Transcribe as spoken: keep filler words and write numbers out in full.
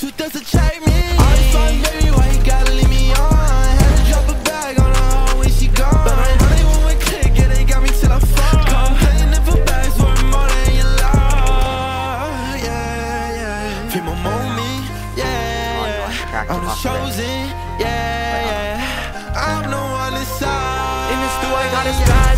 Who doesn't check me? I just thought maybe why you gotta leave me on. Had to drop a bag on her hoe when she gone. But I only want one click and they got me till I fall. Complaining if a bag's worth more than your love. Yeah, yeah. Feel my moment, yeah. I'm the chosen, yeah, yeah. I'm the one inside. In this do I gotta stand.